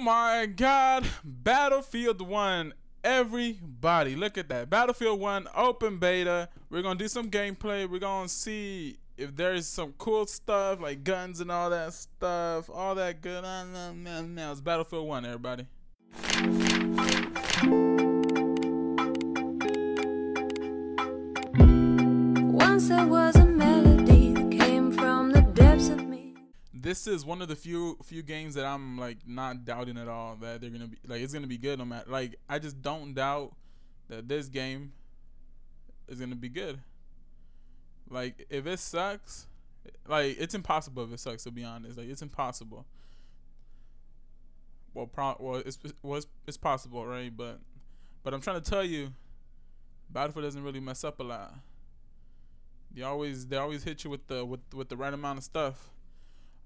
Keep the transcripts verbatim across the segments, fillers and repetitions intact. my God, Battlefield one, everybody, look at that. Battlefield one open beta. We're gonna do some gameplay. We're gonna see if there's some cool stuff like guns and all that stuff, all that good. Now it's Battlefield one, everybody. Once there was a melody that came from the depths of me. This is one of the few few games that I'm like not doubting at all that they're gonna be like it's gonna be good. No matter, like I just don't doubt that this game is gonna be good. Like if it sucks, like it's impossible if it sucks, to be honest. Like it's impossible. Well, pro well it's well, it's, it's possible, right? But but I'm trying to tell you, Battlefield doesn't really mess up a lot. They always they always hit you with the with with the right amount of stuff.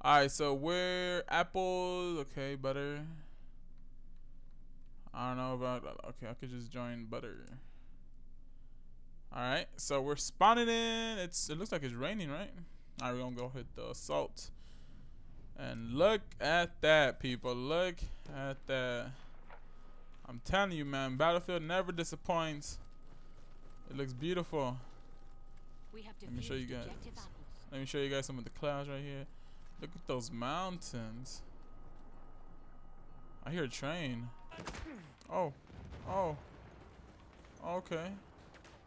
All right, so we're apples. Okay, butter. I don't know about. Okay, I could just join butter. All right, so we're spawning in. It's it looks like it's raining, right? All right, we're gonna go hit the assault. And look at that, people. Look at that. I'm telling you, man. Battlefield never disappoints. It looks beautiful. We have Let me show you guys. Let me show you guys some of the clouds right here. Look at those mountains. I hear a train. Oh, oh. Okay.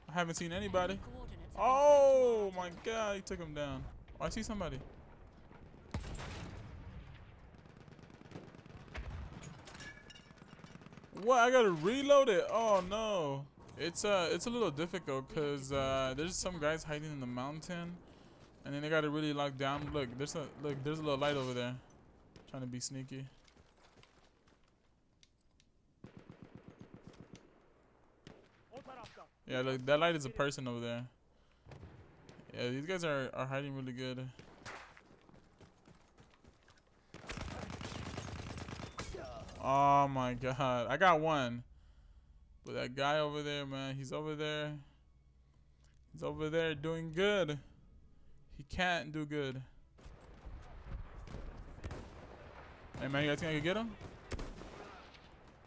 I haven't seen anybody. Oh my God! He took him down. Oh, I see somebody. What? I gotta reload it. Oh no. It's uh, it's a little difficult because uh, there's some guys hiding in the mountain, and then they gotta really lock down. Look, there's a look, there's a little light over there. I'm trying to be sneaky. Yeah, look, that light is a person over there. Yeah, these guys are are hiding really good. Oh my God, I got one. But that guy over there, man, he's over there. He's over there doing good. He can't do good. Hey, man, you guys think I could get him?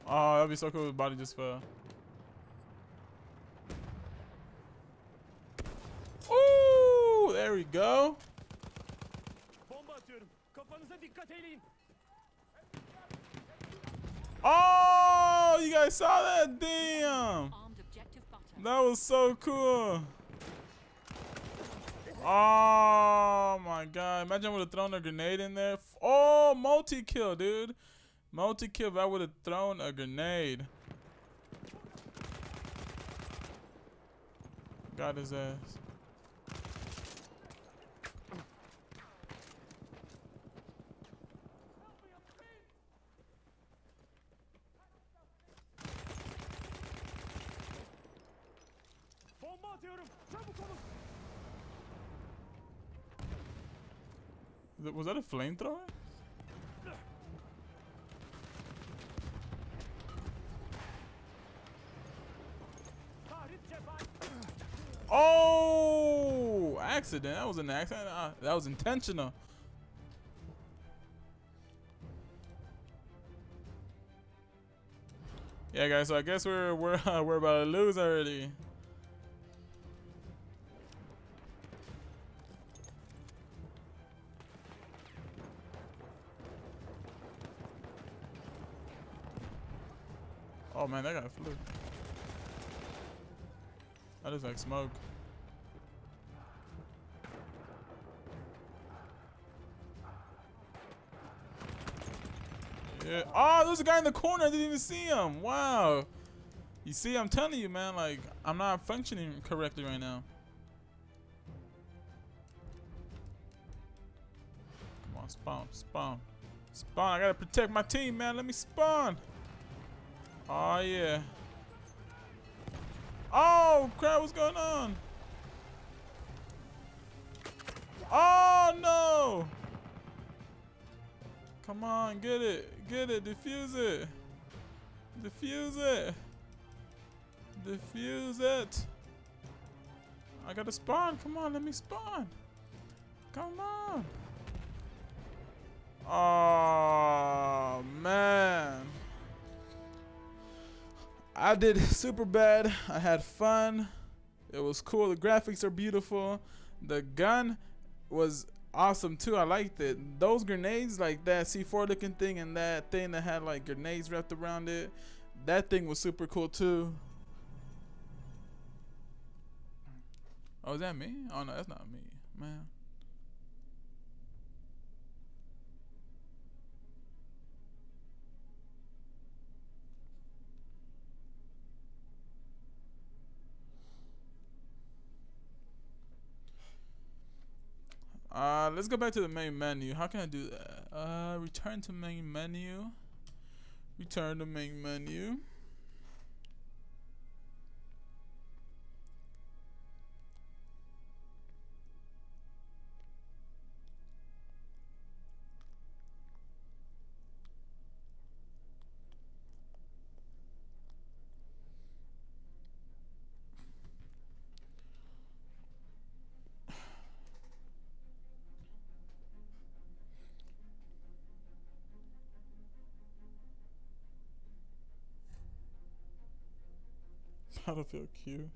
Oh, that'd be so cool if his body just fell. Ooh, there we go. Oh, you guys saw that? Damn. That was so cool. Oh my God. Imagine I would have thrown a grenade in there. Oh, multi-kill, dude. Multi-kill if I would have thrown a grenade. Got his ass. Was that a flamethrower? Oh, accident. That was an accident. Uh, that was intentional. Yeah, guys. So I guess we're we're uh, we're about to lose already. Oh man, that guy flew. That is like smoke. Yeah. Oh, there's a guy in the corner. I didn't even see him. Wow. You see, I'm telling you, man. Like, I'm not functioning correctly right now. Come on, spawn, spawn, spawn. I gotta protect my team, man. Let me spawn. Oh yeah. Oh crap, what's going on? Oh no. Come on, get it. Get it. Defuse it. Defuse it. Defuse it. I gotta spawn. Come on, let me spawn. Come on. Oh man. I did super bad. I had fun. It was cool. The graphics are beautiful. The gun was awesome too. I liked it. Those grenades, like that C four looking thing and that thing that had like grenades wrapped around it, that thing was super cool too. Oh, is that me? Oh no, that's not me, man. Uh, let's go back to the main menu. How can I do that? Uh, return to main menu. Return to main menu. Battlefield Q.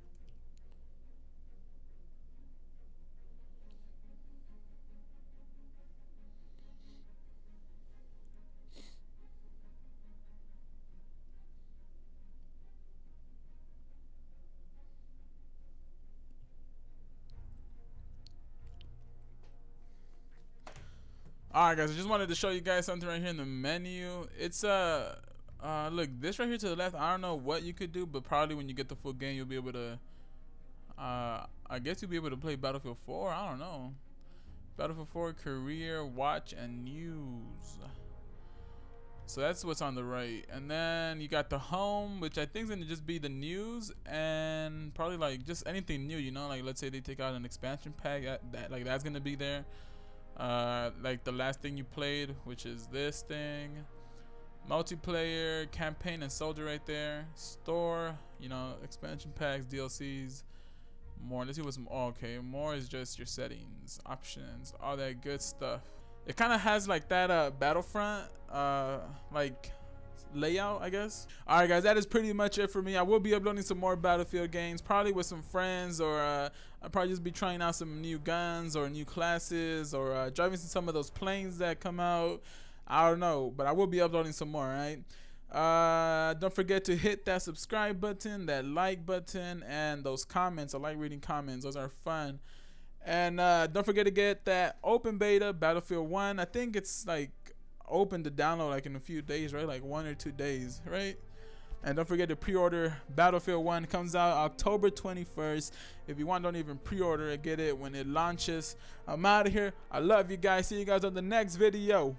Alright guys, I just wanted to show you guys something right here in the menu. It's a uh, Uh, look, this right here to the left, I don't know what you could do, but probably when you get the full game, you'll be able to, uh, I guess you'll be able to play Battlefield four, I don't know. Battlefield four, career, watch, and news. So that's what's on the right. And then you got the home, which I think is gonna just be the news, and probably like just anything new, you know, like let's say they take out an expansion pack, that, that like that's gonna be there. Uh, like the last thing you played, which is this thing. Multiplayer, campaign, and soldier right there. Store, you know, expansion packs, D L Cs, more. Let's see what's more. Oh, okay, more is just your settings, options, all that good stuff. It kind of has like that uh, Battlefront uh, like layout, I guess. All right, guys, that is pretty much it for me. I will be uploading some more Battlefield games, probably with some friends, or uh, I'll probably just be trying out some new guns or new classes, or uh, driving some of those planes that come out. I don't know, but I will be uploading some more, right? Uh, don't forget to hit that subscribe button, that like button, and those comments. I like reading comments. Those are fun. And uh, don't forget to get that open beta, Battlefield one. I think it's, like, open to download, like, in a few days, right? Like, one or two days, right? And don't forget to pre-order Battlefield one. It comes out October twenty-first. If you want, don't even pre-order it. Get it when it launches. I'm out of here. I love you guys. See you guys on the next video.